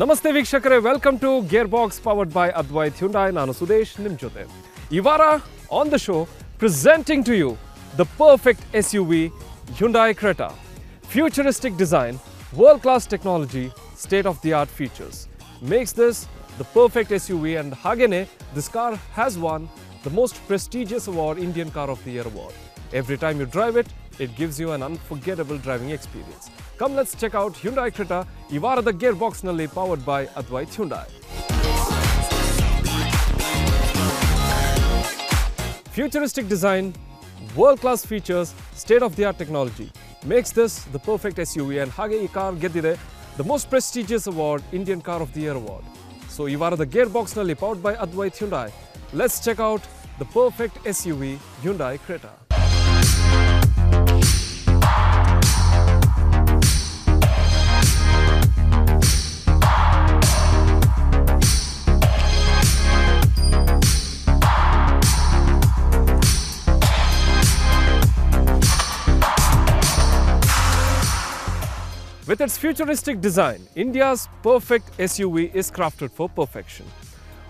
Namaste Vikshakare, welcome to Gearbox powered by Advait Hyundai, Nana Sudesh Nimjyotem. Ivara on the show presenting to you the perfect SUV Hyundai Creta. Futuristic design, world-class technology, state-of-the-art features. Makes this the perfect SUV, and Hagene, this car has won the most prestigious award, Indian Car of the Year award. Every time you drive it, it gives you an unforgettable driving experience. Come, let's check out Hyundai Creta, Ivarada Gearbox Nelly, powered by Advait Hyundai. Futuristic design, world-class features, state-of-the-art technology makes this the perfect SUV, and hage ee car gedide the most prestigious award, Indian Car of the Year award. So Ivarada Gearbox Nelly, powered by Advait Hyundai. Let's check out the perfect SUV, Hyundai Creta. With its futuristic design, India's perfect SUV is crafted for perfection.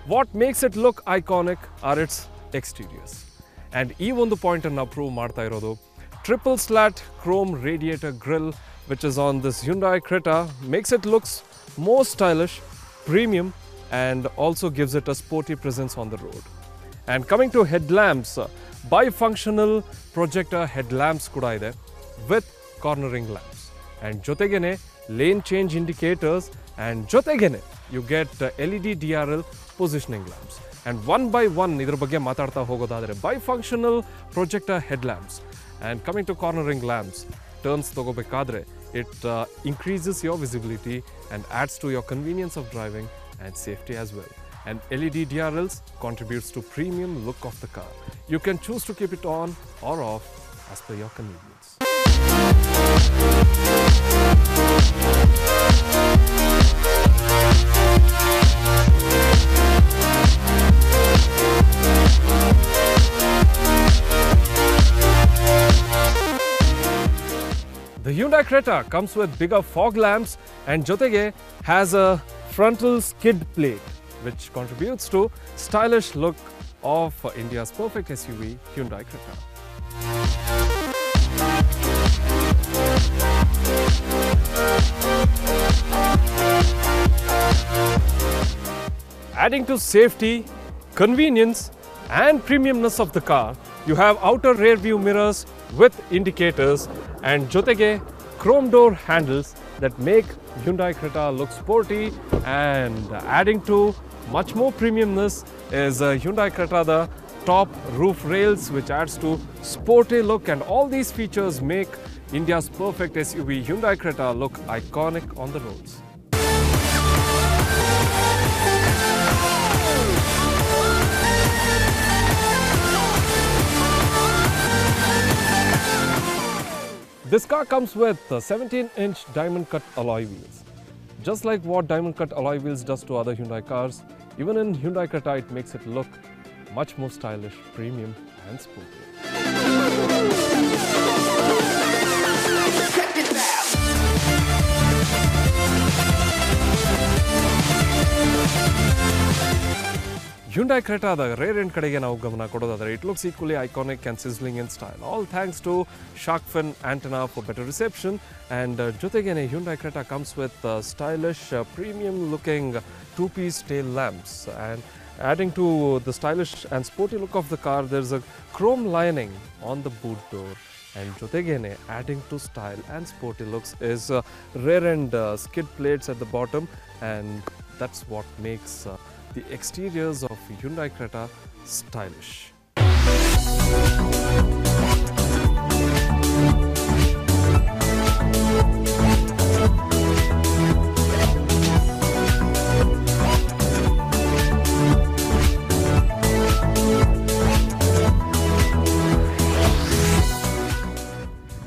What makes it look iconic are its exteriors. And even the point and prove martha irodu, triple slat chrome radiator grille which is on this Hyundai Creta makes it looks more stylish, premium, and also gives it a sporty presence on the road. And coming to headlamps, bifunctional projector headlamps kuda ide with cornering lamps. And jotegene lane change indicators, and jotegene you get LED DRL positioning lamps. And one by one, idra bagge matarta hogodadre, bifunctional projector headlamps. And coming to cornering lamps, turns togobekadre, it increases your visibility and adds to your convenience of driving and safety as well. And LED DRLs contributes to premium look of the car. You can choose to keep it on or off as per your convenience. The Hyundai Creta comes with bigger fog lamps, and jotege has a frontal skid plate which contributes to stylish look of India's perfect SUV Hyundai Creta. Adding to safety, convenience and premiumness of the car, you have outer rear view mirrors with indicators, and jotege chrome door handles that make Hyundai Creta look sporty. And adding to much more premiumness is Hyundai Creta the top roof rails, which adds to sporty look. And all these features make India's perfect SUV Hyundai Creta look iconic on the roads. This car comes with 17-inch diamond-cut alloy wheels. Just like what diamond-cut alloy wheels does to other Hyundai cars, even in Hyundai Creta it makes it look much more stylish, premium and sporty. Hyundai Creta, the rear end kadege naavu gamana kododadre, it looks equally iconic and sizzling in style. All thanks to Sharkfin Antenna for better reception. And jotegene Hyundai Creta comes with stylish, premium looking two-piece tail lamps. And adding to the stylish and sporty look of the car, there's a chrome lining on the boot door. And jotegene, adding to style and sporty looks, is rear end skid plates at the bottom, and that's what makes the exteriors of Hyundai Creta stylish.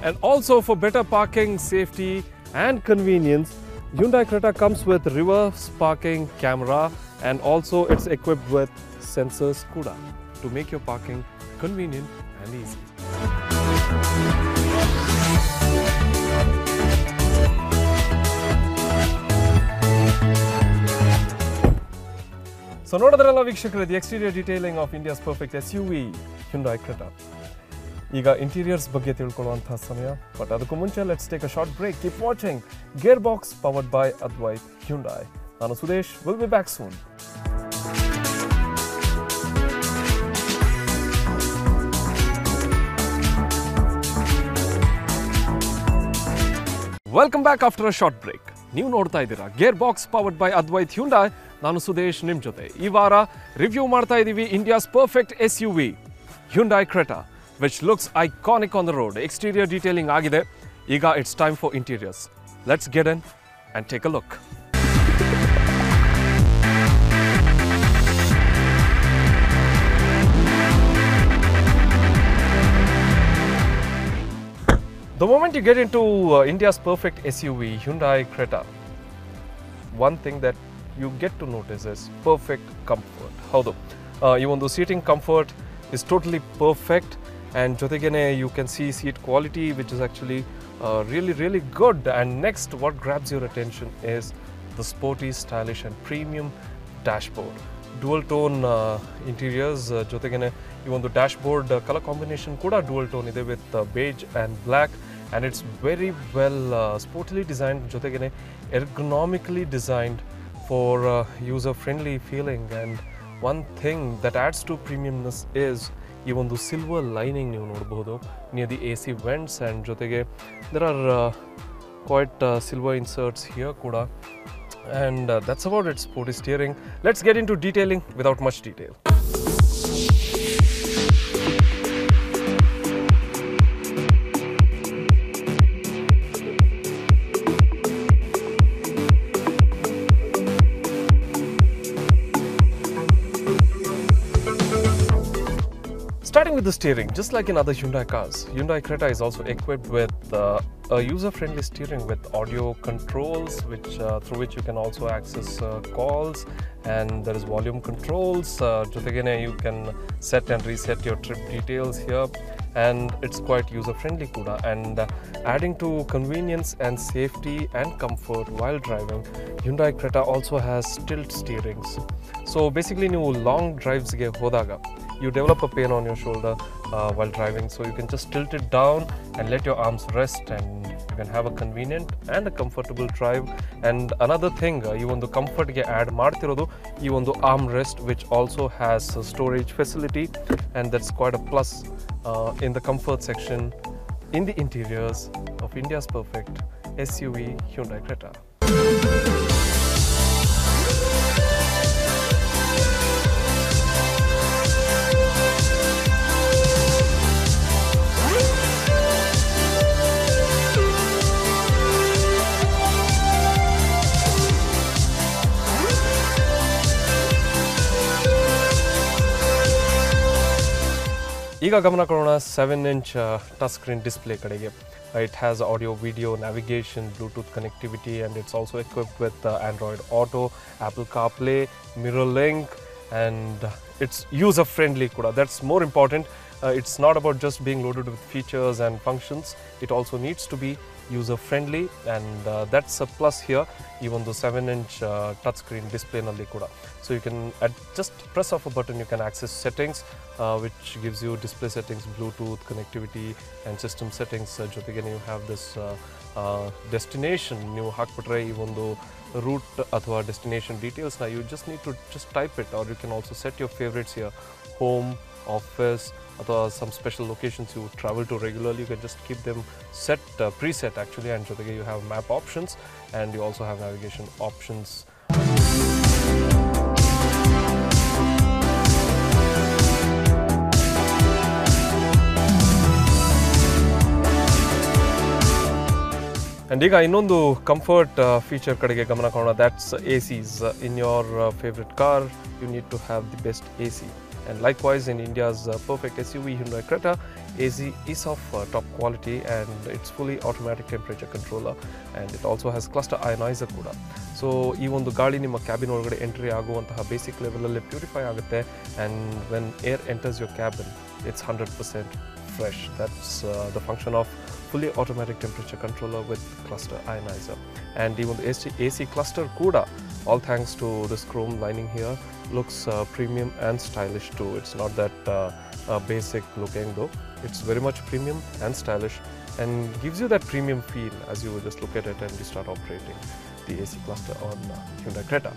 And also for better parking, safety and convenience, Hyundai Creta comes with reverse parking camera, and also it's equipped with sensors kuda to make your parking convenient and easy. So, ನೋಡಿದ್ರಲ್ಲ ವೀಕ್ಷಕರೇ, the exterior detailing of India's perfect SUV Hyundai Creta. ಈಗ interiors ಬಗ್ಗೆ ತಿಳ್ಕೊಳ್ಳುವಂತ ಸಮಯ, but ಅದಕ್ಕೂ ಮುಂಚೆ let's take a short break. Keep watching Gearbox powered by Advait Hyundai. Nana Sudesh will be back soon. Welcome back after a short break. ನೀವು ನೋಡ್ತಾ ಇದ್ದೀರಾ Gearbox powered by Advait Hyundai. ನಾನು ಸುದೇಶ್ ನಿಮ್ಮ ಜೊತೆ. ಈ ವಾರ ರಿವ್ಯೂ ಮಾಡ್ತಾ ಇದೀವಿ India's perfect SUV Hyundai Creta, which looks iconic on the road. Exterior detailing ಆಗಿದೆ. ಈಗ it's time for interiors. Let's get in and take a look. The moment you get into India's perfect SUV, Hyundai Creta, one thing that you get to notice is perfect comfort. Howdo, even though seating comfort is totally perfect, and jotegene you can see seat quality, which is actually really good. And next, what grabs your attention is the sporty, stylish, and premium dashboard. Dual tone interiors, jotegene even the dashboard color combination kuda dual tone ide with beige and black, and it's very well sportily designed, jotegene ergonomically designed for user friendly feeling. And one thing that adds to premiumness is even the silver lining you nodabodu near the AC vents, and jotege there are quite silver inserts here kuda. And that's about it. Sporty steering. Let's get into detailing without much detail. Starting with the steering, just like in other Hyundai cars, Hyundai Creta is also equipped with a user-friendly steering with audio controls, which through which you can also access calls, and there is volume controls. You can set and reset your trip details here, and it's quite user-friendly kuda. And adding to convenience and safety and comfort while driving, Hyundai Creta also has tilt steerings. So basically, new long drives ge hodaga, you develop a pain on your shoulder while driving, so you can just tilt it down and let your arms rest, and you can have a convenient and a comfortable drive. And another thing, even the comfort ge add martirodu even the armrest, which also has a storage facility, and that's quite a plus in the comfort section in the interiors of India's perfect SUV Hyundai Creta. ಈಗ ಗಮನ ಕೊಡೋಣ 7-inch touchscreen display ಕಡೆಗೆ. It has audio, video, navigation, Bluetooth connectivity, and it's also equipped with Android Auto, Apple CarPlay, Mirror Link, and it's user-friendly kuda. That's more important. It's not about just being loaded with features and functions. It also needs to be user-friendly, and that's a plus here, even though 7-inch touchscreen display nalli kuda. So you can just press off a button, you can access settings, which gives you display settings, Bluetooth connectivity, and system settings. Jotegene you have this destination, you hakbitre even though route athwa destination details. Now you just need to just type it, or you can also set your favorites here, home, office, or some special locations you travel to regularly. You can just keep them set, preset actually, and jotege you have map options, and you also have navigation options. And iga innondu comfort feature kadege gamana kodona, that's ACs. In your favorite car, you need to have the best AC. And likewise, in India's perfect SUV Hyundai Creta, AC is of top quality, and it's fully automatic temperature controller, and it also has cluster ionizer kuda. So even the gaadi nimma cabin olagade entry aguvantaha basic level alli purify agutte, and when air enters your cabin, it's 100% fresh. That's the function of fully automatic temperature controller with cluster ionizer. And even the AC cluster kuda all thanks to this chrome lining here. Looks premium and stylish too. It's not that basic looking though. It's very much premium and stylish and gives you that premium feel as you just look at it and you start operating the AC cluster on Hyundai Creta.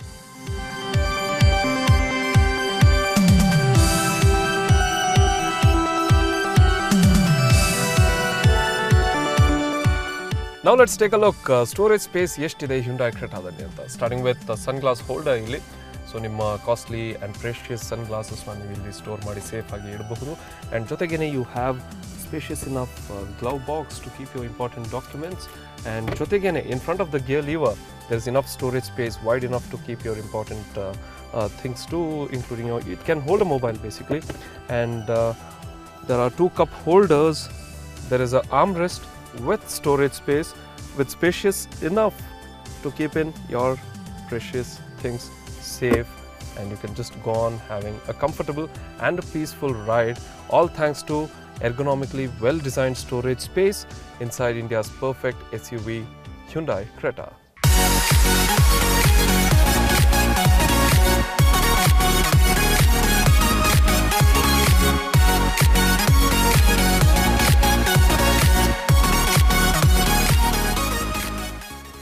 Now let's take a look storage space yesterday Hyundai Creta anta, starting with the sunglass holder illi. So nimma costly and precious sunglasses na you illi store maadi safe agi idabahudu, and jotegene you have spacious enough glove box to keep your important documents, and jotegene in front of the gear lever there's enough storage space wide enough to keep your important things too, including your, it can hold a mobile basically, and there are two cup holders, there is an armrest with storage space, with spacious enough to keep in your precious things safe, and you can just go on having a comfortable and a peaceful ride, all thanks to ergonomically well designed storage space inside India's perfect SUV Hyundai Creta.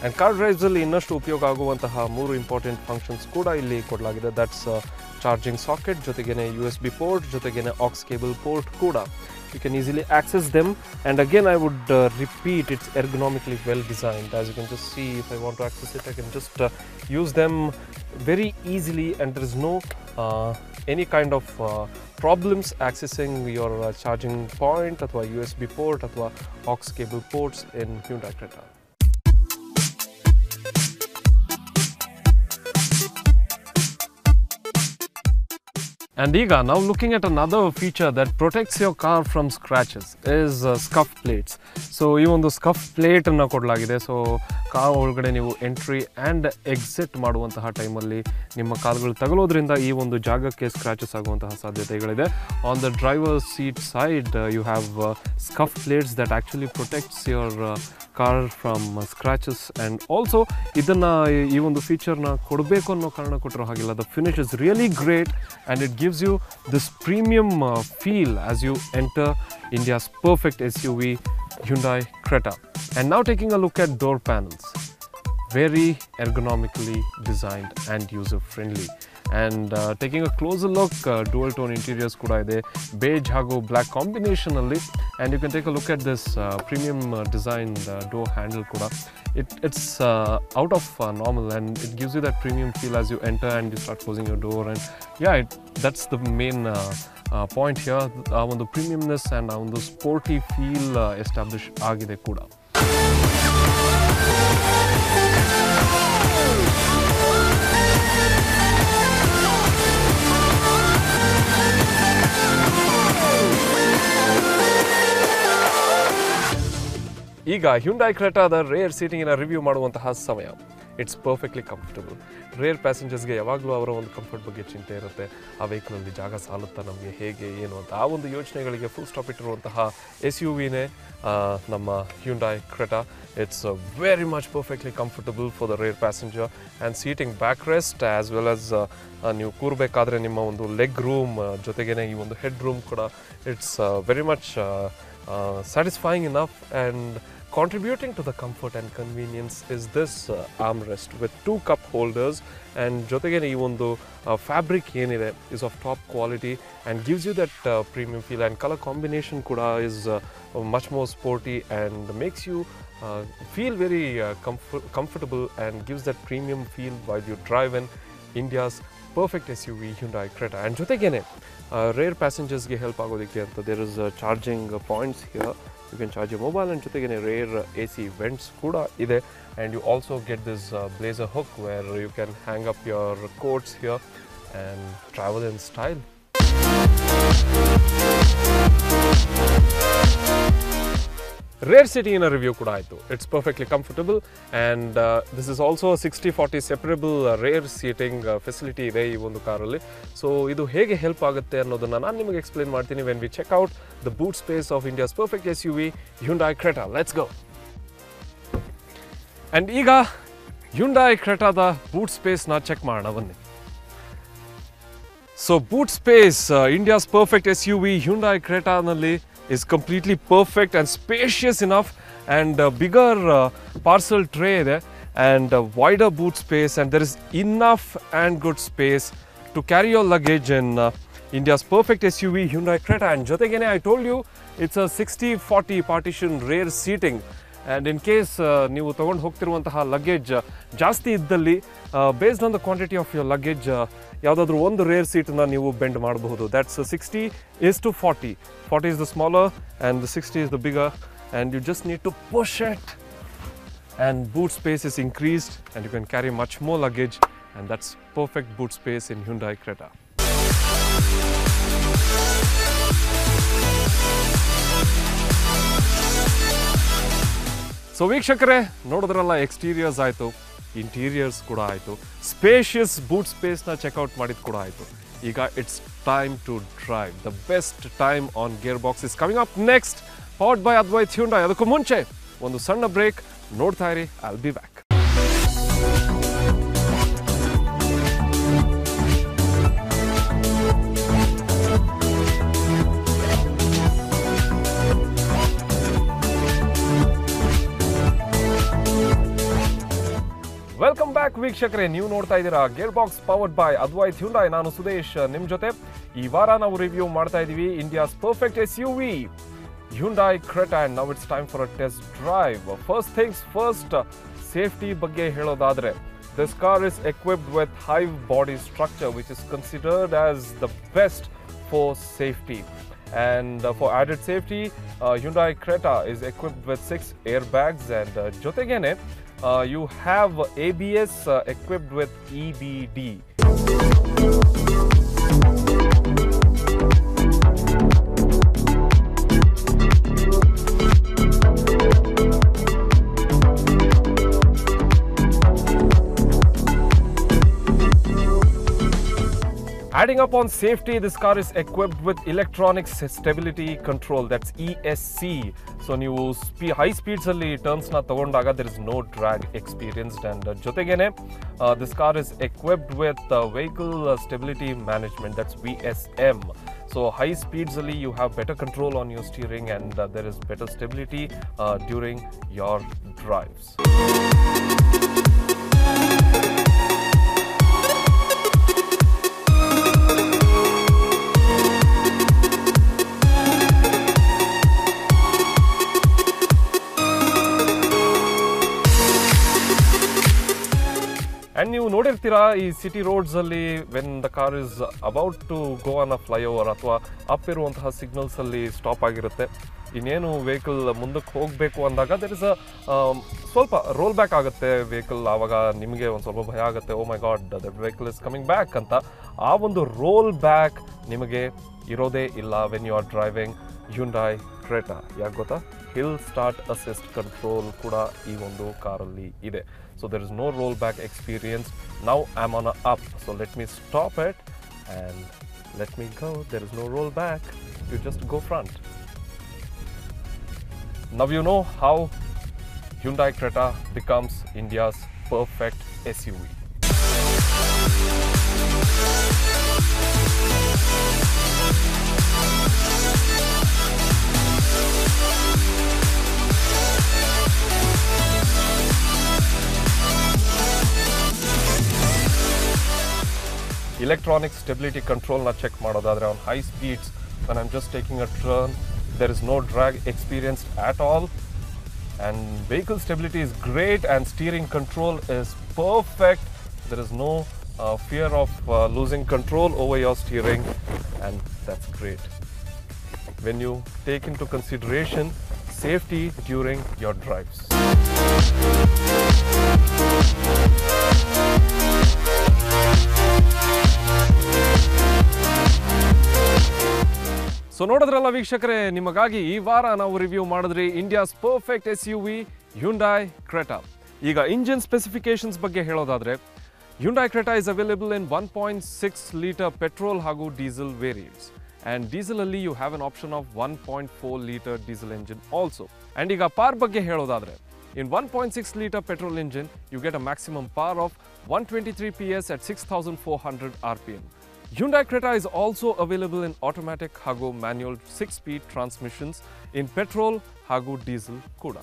And car drives alli innashtu upayoga aguvantaha mooru important functions kuda illi kodalagide. That's charging socket, jotegene USB port, jotegene aux cable port kuda. You can easily access them, and again I would repeat, it's ergonomically well designed. As you can just see, if I want to access it I can just use them very easily, and there is no any kind of problems accessing your charging point athwa USB port athwa aux cable ports in Hyundai Creta. And Iga, now looking at another feature that protects your car from scratches is scuff plates. So you want the scuff plate and so car entry and exit maduvantaha time alli nimma karagalu tagalodrinda ee ondu jagake scratches aguvantaha sadhyategalide. On the driver's seat side you have scuff plates that actually protects your car from scratches, and also idanna ee ondu feature na kodabeku anno karana kotro hagilla. The finish is really great and it gives you this premium feel as you enter India's perfect SUV Hyundai Creta. And now taking a look at door panels, very ergonomically designed and user friendly, and taking a closer look, dual tone interiors kuda ide, beige hago black combination alli, and you can take a look at this premium designed door handle kuda. It's out of normal, and it gives you that premium feel as you enter and you start closing your door, and yeah, that's the main point here, on the premiumness and on the sporty feel established agide kuda. Iga Hyundai Creta the rear seating in a review maduvantaha samaya. It's perfectly comfortable. Rear passengers ge yavaglu avara ondu comfort bagge chinte irutte, aa vehicle alli jaga salutta namge hege yenu anta aa ondu yochnegalige full stop ittiruvantaha SUV ne namma Hyundai Creta. It's very much perfectly comfortable for the rear passenger, and seating backrest as well as ನೀವು ಕೂರಬೇಕಾದ್ರೆ ನಿಮ್ಮ ಒಂದು leg room ಜೊತೆಗೇನೆ ಈ ಒಂದು head room ಕೂಡ it's very much satisfying enough, and contributing to the comfort and convenience is this armrest with two cup holders, and jotegene ee ondu fabric yenide is of top quality and gives you that premium feel, and color combination kuda is much more sporty and makes you feel very comfortable and gives that premium feel while you drive in India's perfect SUV Hyundai Creta. And jotegene rear passengers ge help agodike anta there is charging points here. You can charge your mobile, and jotegene rear AC vents kuda ide, and you also get this blazer hook where you can hang up your coats here and travel in style. Rear seating in a review kuda aitu. It's perfectly comfortable, and this is also a 60-40 separable rear seating facility ಇದೆ ಈ ಒಂದು ಕಾರಲ್ಲಿ. So ಇದು ಹೇಗೆ help ಆಗುತ್ತೆ ಅನ್ನೋದನ್ನ ನಾನು ನಿಮಗೆ ಎಕ್ಸ್ಪ್ಲೇನ್ ಮಾಡ್ತೀನಿ when we check out the boot space of India's perfect SUV Hyundai Creta. Let's go. And ಈಗ Hyundai Cretaದ boot space na check ಮಾಡೋಣ ಬನ್ನಿ. So boot space, India's perfect SUV Hyundai Creta ನಲ್ಲಿ is completely perfect and spacious enough, and bigger parcel tray there, and wider boot space, and there is enough and good space to carry your luggage in India's perfect SUV Hyundai Creta. And jotegene, I told you it's a 60-40 partition rear seating. And in case ನೀವು ತಗೊಂಡು ಹೋಗ್ತಿರುವಂತಹ luggage ಜಾಸ್ತಿ ಇದ್ದಲ್ಲಿ based on the quantity of your luggage ಯಾವುದಾದ್ರೂ ಒಂದು rear ಸೀಟನ್ನು ನೀವು bend ಮಾಡಬಹುದು. That's 60 is to 40. 40 is the smaller and the 60 is the bigger, and you just need to push it, and boot space is increased and you can carry much more luggage, and that's perfect boot space in Hyundai Creta. So ವೀಕ್ಷಕರೇ, ನೋಡಿದ್ರಲ್ಲ exteriors ಆಯಿತು, interiors ಕೂಡ ಆಯಿತು, spacious boot ಸ್ಪೇಸ್ನ checkout ಮಾಡಿದ್ದು ಕೂಡ ಆಯಿತು. ಈಗ it's time to drive. The best time on gear box is coming up next, powered by Advaith Hyundai. ಅದಕ್ಕೂ ಮುಂಚೆ ಒಂದು ಸಣ್ಣ ಬ್ರೇಕ್. ನೋಡ್ತಾ ಇರಿ, I will be back. Welcome back ವೀಕ್ಷಕರೇ, ನೀವು ನೋಡ್ತಾ ಇದ್ದೀರಾ gearbox powered by Advaith Hyundai. ನಾನು ಸುದೇಶ್ ನಿಮ್ಮ ಜೊತೆ. ಈ ವಾರ ನಾವು ರಿವ್ಯೂ ಮಾಡ್ತಾ ಇದ್ದೀವಿ India's perfect S U V Hyundai Creta. And now it's time for a test drive. First things first, safety ಬಗ್ಗೆ ಹೇಳೋದಾದರೆ this car is equipped with hive body structure which is considered as the best for safety. And for added safety, Hyundai Creta is equipped with 6 airbags, and jotegene you have ABS equipped with EBD. Adding up on safety, this car is equipped with electronic stability control, that's ESC. So new high speeds alli turns na tagondaga there is no drag experienced. And jotegene this car is equipped with vehicle stability management, that's VSM. So high speeds alli you have better control on your steering, and there is better stability during your drives. And ನೀವು ನೋಡಿರ್ತೀರಾ ಈ city ರೋಡ್ಸಲ್ಲಿ when the car is about to go on a flyover ಅಥವಾ up ಇರುವಂತಹ ಸಿಗ್ನಲ್ಸಲ್ಲಿ stop ಆಗಿರುತ್ತೆ, ಇನ್ನೇನು vehicle ಮುಂದಕ್ಕೆ ಹೋಗಬೇಕು ಅಂದಾಗ ದೆರ್ ಇಸ್ ಅ ಸ್ವಲ್ಪ ರೋಲ್ ಬ್ಯಾಕ್ ಆಗುತ್ತೆ ವೆಹಿಕಲ್. ಆವಾಗ ನಿಮಗೆ ಒಂದು ಸ್ವಲ್ಪ ಭಯ ಆಗುತ್ತೆ, oh my god that vehicle is coming back ಅಂತ. ಆ ಒಂದು ರೋಲ್ ಬ್ಯಾಕ್ ನಿಮಗೆ ಇರೋದೇ ಇಲ್ಲ when you are driving Hyundai Creta. ಯಾಕೆ ಗೊತ್ತಾ? ಹಿಲ್ ಸ್ಟಾರ್ಟ್ ಅಸಿಸ್ಟ್ ಕಂಟ್ರೋಲ್ ಕೂಡ ಈ ಒಂದು ಕಾರಲ್ಲಿ ಇದೆ. So there is no rollback experience. Now I'm on a up, so let me stop it and let me go. There is no rollback. You just go front. Now you know how Hyundai Creta becomes India's perfect SUV. Electronic stability control na check ಮಾಡೋದಾದ್ರೆ on high speeds, when I'm just taking a turn, there is no drag experienced at all, and vehicle stability is great, and steering control is perfect. There is no fear of losing control over your steering, and that's great when you take into consideration safety during your drives. So ನೋಡಿದ್ರಲ್ಲ ವೀಕ್ಷಕರೇ, ನಿಮಗಾಗಿ ಈ ವಾರ ನಾವು review ಮಾಡಿದ್ರಿ India's perfect S U V Hyundai Creta. ಈಗ engine specifications ಬಗ್ಗೆ ಹೇಳೋದಾದರೆ Hyundai Creta is available in 1.6 litre petrol ಹಾಗೂ ಡೀಸೆಲ್ ವೇರಿಯಂಟ್ಸ್. ಆ್ಯಂಡ್ ಡೀಸೆಲಲ್ಲಿ you have an option of 1.4 litre diesel engine also. And ಈಗ ಪಾರ್ ಬಗ್ಗೆ ಹೇಳೋದಾದರೆ In 1.6-litre petrol engine, you get a maximum power of 123 PS at 6,400 rpm. Hyundai Creta is also available in automatic hago manual 6-speed transmissions in petrol, hago diesel, kuda.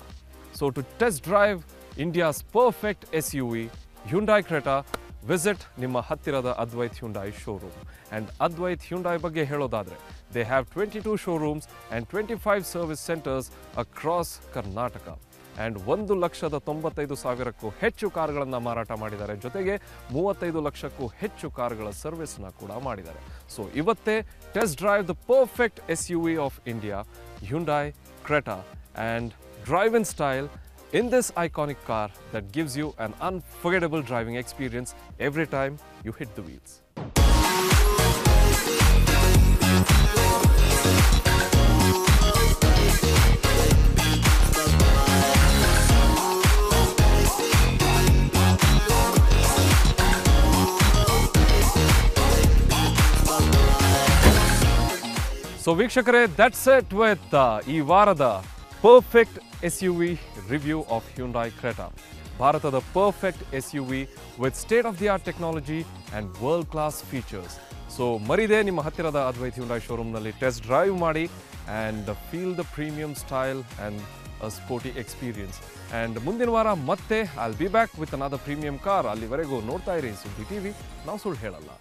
So to test drive India's perfect SUV, Hyundai Creta, visit Nimma Hattirada Advait Hyundai showroom. And Advait Hyundai Bagge Helodadre, they have 22 showrooms and 25 service centers across Karnataka. And 1,95,000ಕ್ಕೂ ಹೆಚ್ಚು ಕಾರುಗಳನ್ನು ಮಾರಾಟ ಮಾಡಿದ್ದಾರೆ. ಜೊತೆಗೆ 35 ಲಕ್ಷಕ್ಕೂ ಹೆಚ್ಚು ಕಾರುಗಳ service ಅನ್ನು ಕೂಡ ಮಾಡಿದ್ದಾರೆ. ಸೋ ಇವತ್ತೇ test drive the perfect SUV of India Hyundai Creta and drive in style in this iconic car that gives you an unforgettable driving experience every time you hit the wheels. So Vikshakare, that's it with Ivarada perfect SUV review of Hyundai Creta. Bharata, the perfect SUV with state-of-the-art technology and world-class features. So Maride Nimma Hattirada Advait Hyundai showroom nalli test drive maadi and feel the premium style and a sporty experience. And Mundinwara Matte, I'll be back with another premium car. Allivarego Nortai Race on the TV. Now Sul Helala.